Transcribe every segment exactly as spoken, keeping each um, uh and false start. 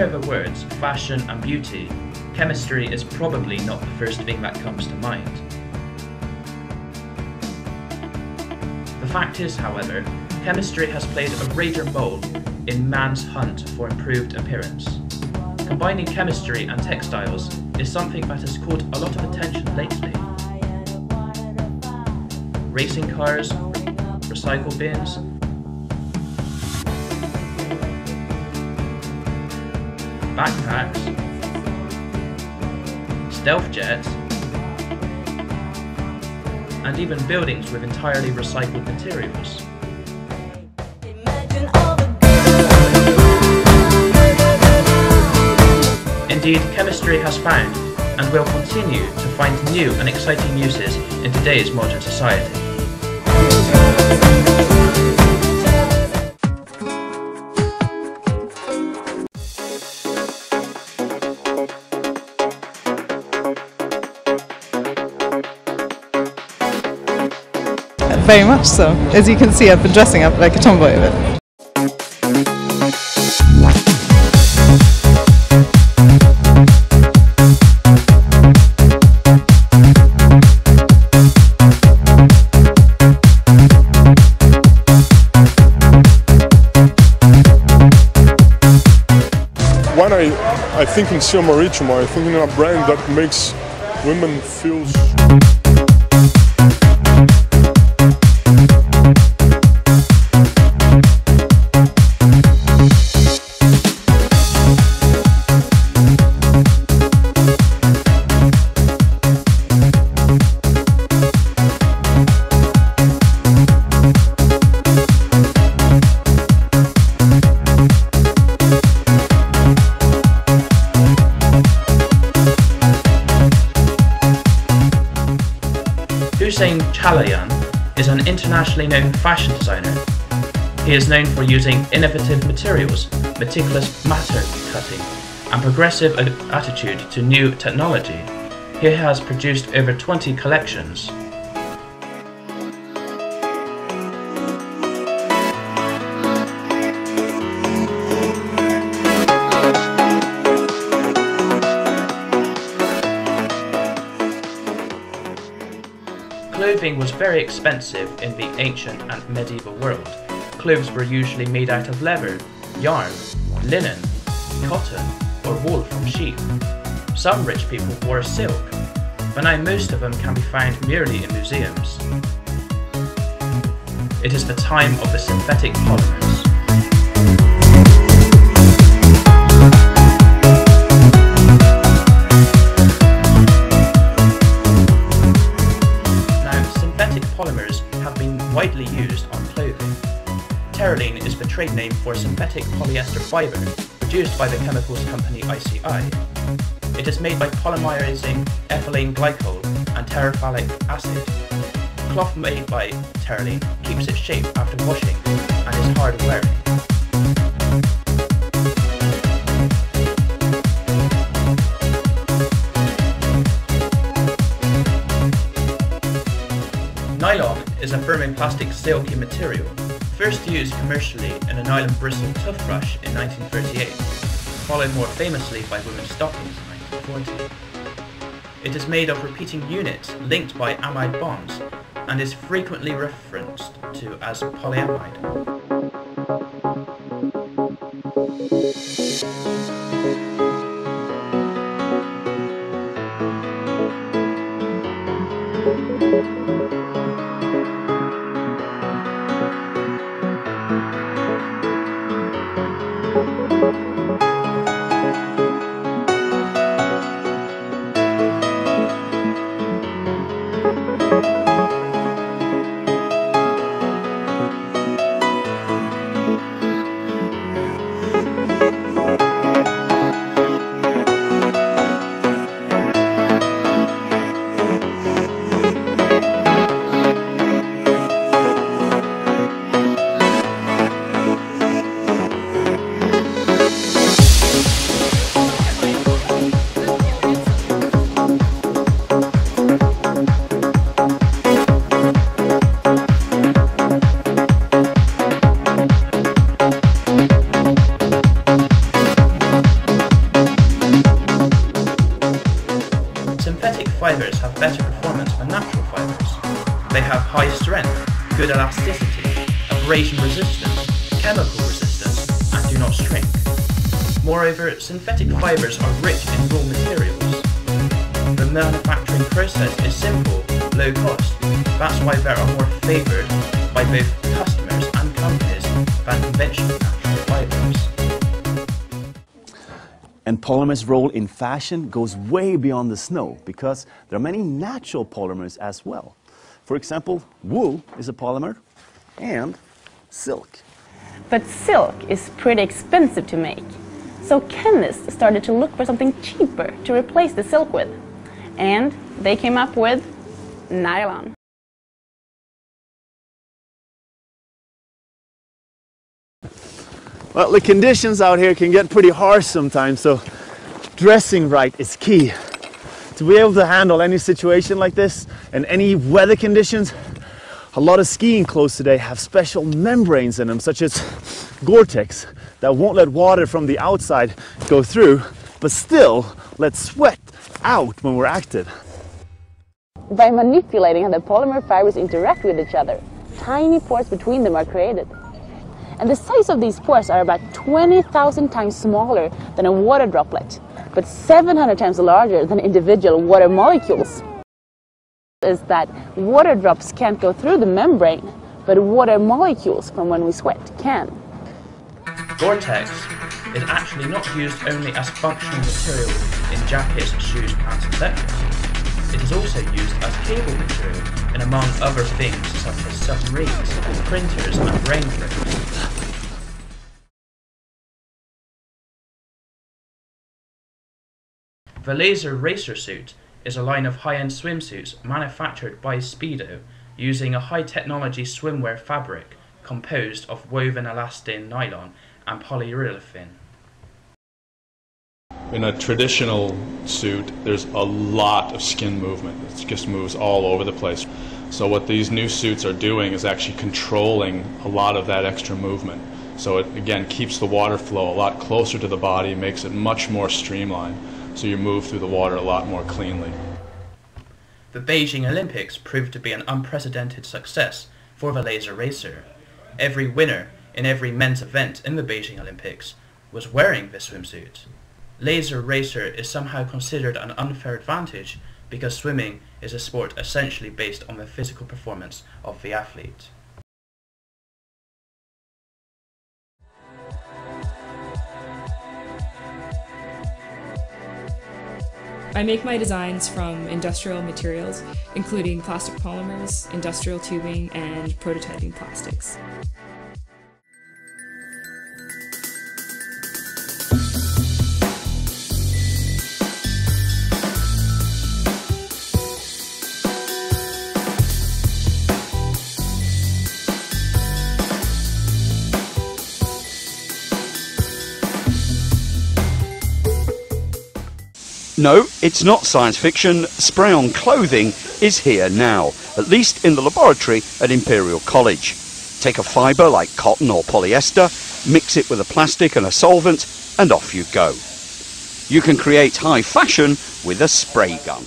compare the words fashion and beauty, chemistry is probably not the first thing that comes to mind. The fact is, however, chemistry has played a greater role in man's hunt for improved appearance. Combining chemistry and textiles is something that has caught a lot of attention lately. Racing cars, recycle bins, backpacks, stealth jets, and even buildings with entirely recycled materials. Indeed, chemistry has found, and will continue to find new and exciting uses in today's modern society. Very much so. As you can see, I've been dressing up like a tomboy a bit. When I, I think in Silmarichuma, I think in a brand that makes women feel... Hussein Chalayan is an internationally known fashion designer. He is known for using innovative materials, meticulous matter cutting, and progressive attitude to new technology. He has produced over twenty collections. Clothing was very expensive in the ancient and medieval world. Clothes were usually made out of leather, yarn, linen, cotton, or wool from sheep. Some rich people wore silk, but now most of them can be found merely in museums. It is the time of the synthetic polymers. Widely used on clothing. Terylene is the trade name for synthetic polyester fibre produced by the chemicals company I C I. It is made by polymerizing ethylene glycol and terephthalic acid. Cloth made by terylene keeps its shape after washing and is hard wearing. Nylon is a thermoplastic silky material, first used commercially in a nylon bristle toothbrush in nineteen thirty-eight, followed more famously by women's stockings in nineteen forty. It is made of repeating units linked by amide bonds and is frequently referenced to as polyamide. They have high strength, good elasticity, abrasion resistance, chemical resistance, and do not shrink. Moreover, synthetic fibres are rich in raw materials. The manufacturing process is simple, low cost. That's why they are more favoured by both customers and companies than conventional natural fibres. And polymers' role in fashion goes way beyond the snow, because there are many natural polymers as well. For example, wool is a polymer, and silk. But silk is pretty expensive to make. So chemists started to look for something cheaper to replace the silk with. And they came up with nylon. Well, the conditions out here can get pretty harsh sometimes, so dressing right is key. To be able to handle any situation like this and any weather conditions, a lot of skiing clothes today have special membranes in them, such as Gore-Tex, that won't let water from the outside go through, but still let sweat out when we're active. By manipulating how the polymer fibers interact with each other, tiny pores between them are created. And the size of these pores are about twenty thousand times smaller than a water droplet, but seven hundred times larger than individual water molecules. Is that water drops can't go through the membrane, but water molecules from when we sweat can. Gore-Tex is actually not used only as functional material in jackets, shoes, pants, et cetera. It is also used as cable material, and among other things such as submarines, printers, and raincoats. The laser racer suit is a line of high-end swimsuits manufactured by Speedo using a high-technology swimwear fabric composed of woven elastane, nylon and polyurethane. In a traditional suit, there's a lot of skin movement. It just moves all over the place. So what these new suits are doing is actually controlling a lot of that extra movement. So it, again, keeps the water flow a lot closer to the body, makes it much more streamlined. So you move through the water a lot more cleanly. The Beijing Olympics proved to be an unprecedented success for the laser racer. Every winner in every men's event in the Beijing Olympics was wearing this swimsuit. Laser racer is somehow considered an unfair advantage because swimming is a sport essentially based on the physical performance of the athlete. I make my designs from industrial materials, including plastic polymers, industrial tubing, and prototyping plastics. No, it's not science fiction. Spray-on clothing is here now, at least in the laboratory at Imperial College. Take a fibre like cotton or polyester, mix it with a plastic and a solvent, and off you go. You can create high fashion with a spray gun.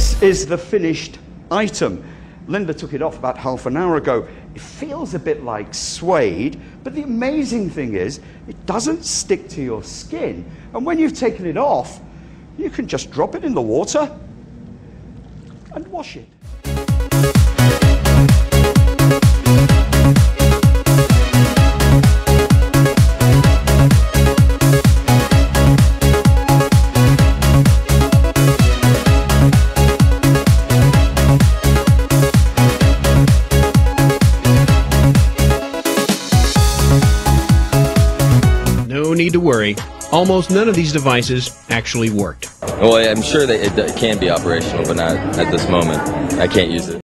This is the finished item. Linda took it off about half an hour ago. It feels a bit like suede, but the amazing thing is it doesn't stick to your skin. And when you've taken it off, you can just drop it in the water and wash it. need to worry, almost none of these devices actually worked. Well, I'm sure that it, it can be operational, but not at this moment. I can't use it.